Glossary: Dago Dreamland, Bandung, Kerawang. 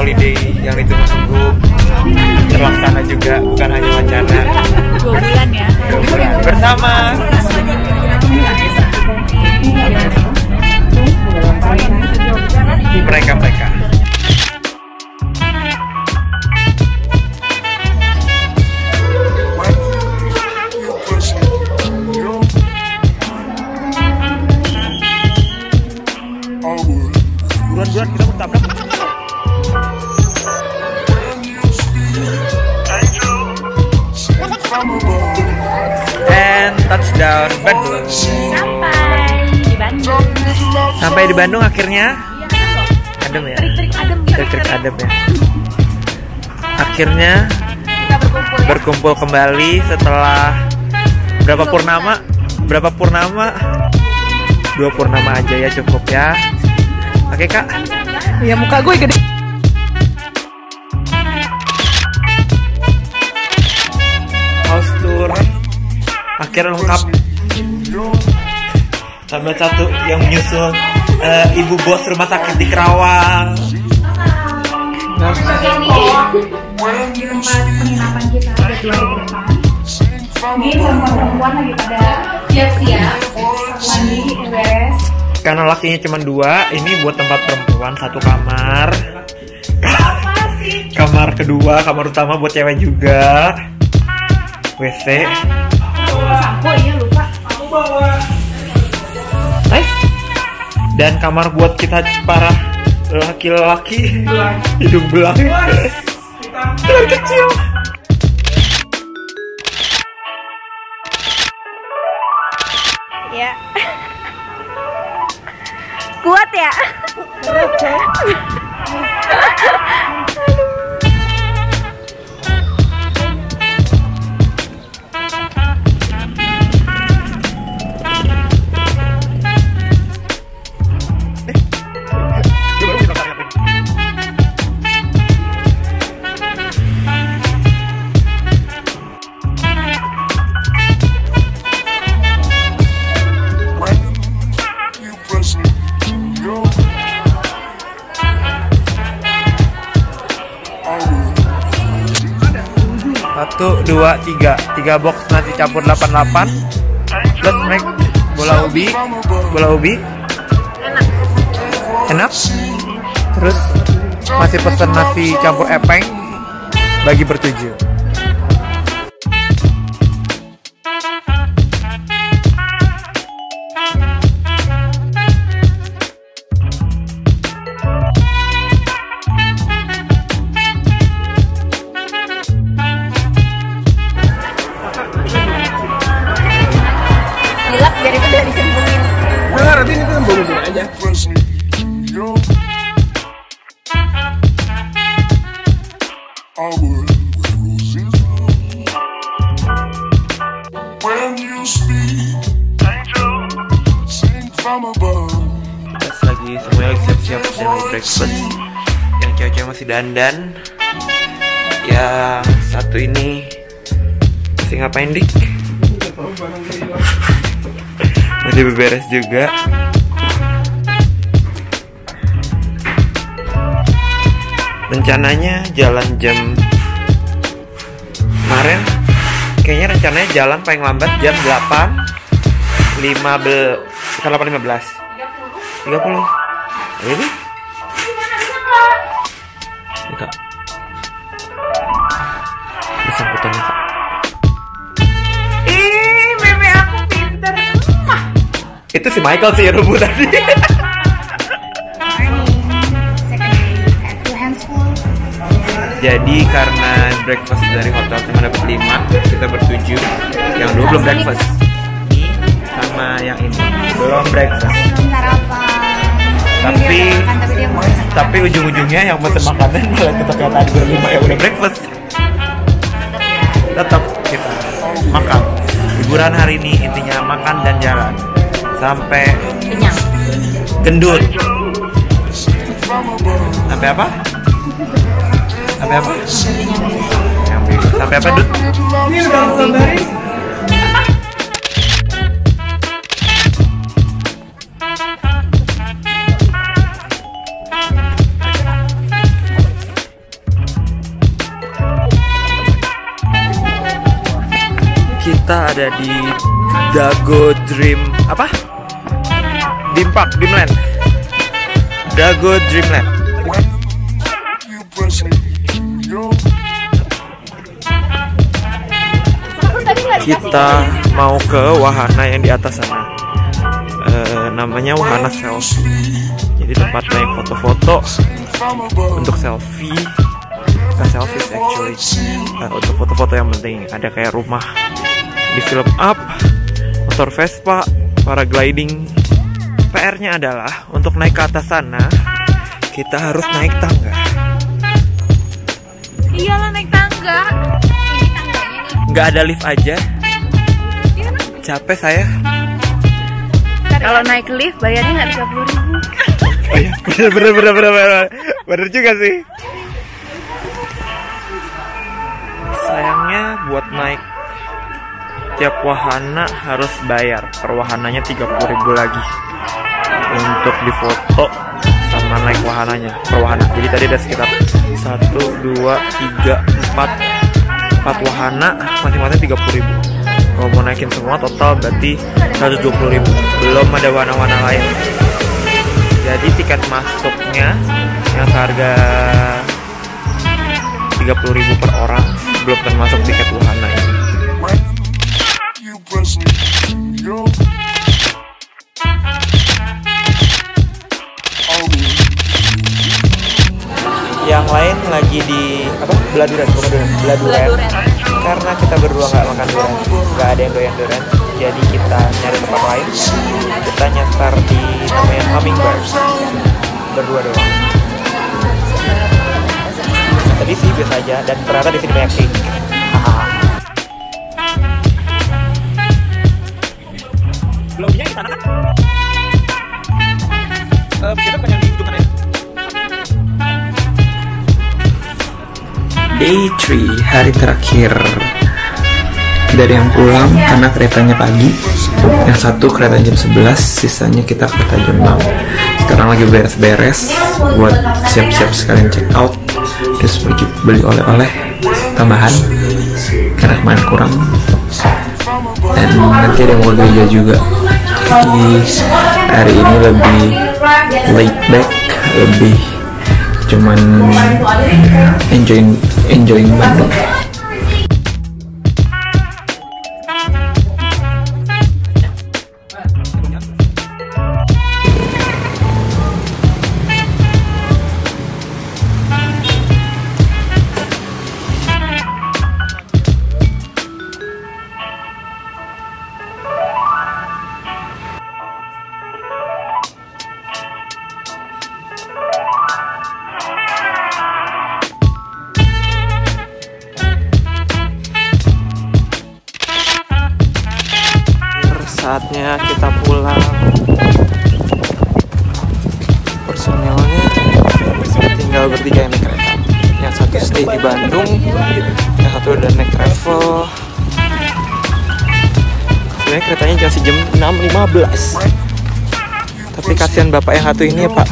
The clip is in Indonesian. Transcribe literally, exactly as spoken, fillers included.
holiday yang ditunggu tunggu terlaksana juga, bukan hanya wacana. Dua bulan ya. Dua bulan bersama. Mereka-mereka. Buruan-buruan kita bertabrak. And touchdown Bandung. Sampai di Bandung. Sampai di Bandung akhirnya. Adem ya, trik-trik adem, trik-trik adem ya. Akhirnya kita berkumpul, ya? berkumpul kembali setelah berapa Belum purnama? Kan? Berapa purnama? Dua purnama aja ya, cukup ya. Oke kak. Ya muka gue gede. House tour akhirnya lengkap. Tambah satu yang menyusul. Uh, ibu bos rumah sakit di Kerawang. Nah, di tempat penginapan kita ada dua hari ke depan. Ini perempuan-perempuan lagi pada siap-siap mandi, beres. Karena lakinya cuma dua, ini buat tempat perempuan satu kamar. Kamar kedua, kamar utama buat cewek juga. W C. Sampo iya lupa. Aku bawa. Nice. Dan kamar buat kita para laki-laki hidung belang kecil. Ya. Kuat ya. Satu, dua, tiga, tiga box nasi campur delapan puluh delapan plus snack bola ubi, bola ubi, enak. Terus masih pesen nasi campur epeng bagi bertujuh. Lagi semuanya siap-siap dengan breakfast. Yang cewek-cewek masih dandan. Yang satu ini masih ngapain dik? Masih beberes juga. Rencananya jalan jam kemarin. Kayaknya rencananya jalan paling lambat jam delapan lima belas. tiga puluh ini? Ini kak ini sambutannya kak. Ih, meme aku pinter. Itu si Michael sih yang rubuh tadi. Jadi karena breakfast dari hotel cuma dapat lima, kita bertujuh. Yang dua belum breakfast sama yang ini belum breakfast. Tapi, tapi ujung-ujungnya yang pesen makanan malah tetap yang tadi berlima ya udah breakfast. Tetap kita makan. Liburan hari ini intinya makan dan jalan sampai kenyang, gendut, sampai apa? Sampai apa? Sampai apa dud? kita ada di Dago Dream apa? Dream Park, Dreamland. Dago Dreamland. Kita mau ke wahana yang di atas sana. E, namanya wahana selfie. Jadi tempat naik foto-foto untuk selfie. Selfies actually uh, untuk foto-foto yang penting. Ada kayak rumah di film Up, motor Vespa, paragliding. P R-nya adalah untuk naik ke atas sana kita harus naik tangga. Iyalah naik tangga. Ini tangganya nih. Nggak ada lift aja. Capek saya. Kalau naik lift bayarnya nggak tiga puluh ribu. Oh iya, bener bener bener bener bener juga sih. Sayangnya buat naik tiap wahana harus bayar. Per wahananya tiga puluh ribu lagi untuk difoto sama naik wahananya per wahana. Jadi tadi ada sekitar satu, dua, tiga, empat, empat wahana masing-masing tiga puluh ribu. Kalau mau naikin semua total berarti seratus dua puluh ribu. Belum ada wahana-wahana lain. Jadi tiket masuknya yang harga tiga puluh ribu per orang, belum termasuk tiket wahana ini. Yang lain lagi di apa? Beladuran, bukan beladuran. Karena kita berdua nggak makan durian, nggak ada yang doyan durian, jadi kita nyari tempat lain. Kita nyasar di namanya Hummingbird, berdua doang. Tadi sih biasa aja, dan ternyata di sini banyak cake. Belumnya di sana kan? Uh, kita pengen di hitungan ya. Day three, hari terakhir. Dari yang pulang karena keretanya pagi. Yang satu kereta jam sebelas, sisanya kita kereta jam enam. Sekarang lagi beres-beres buat siap-siap sekalian check out. Terus pergi beli oleh-oleh tambahan karena kemarin kurang, dan nanti ada yang mau gereja juga. Jadi hari ini lebih laid back, lebih cuman enjoying enjoying Bandung. Saatnya kita pulang. Personilnya tinggal bertiga yang naik kereta. Yang satu stay di Bandung, yang satu udah naik travel. Sebenarnya keretanya masih jam enam lima belas. Tapi kasihan bapak yang satu ini ya, Pak.